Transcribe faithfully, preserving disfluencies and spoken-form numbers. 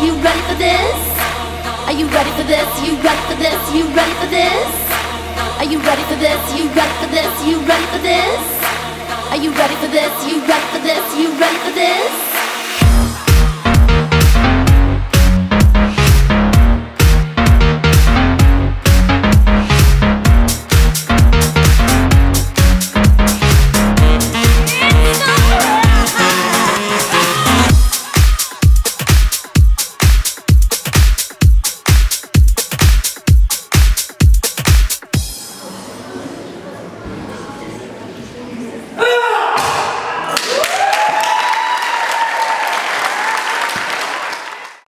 You ready for this? Are you ready for this? You ready for this? You ready for this? Are you ready for this? You ready for this? You ready for this? Are you ready for this? You ready for this? You ready for this?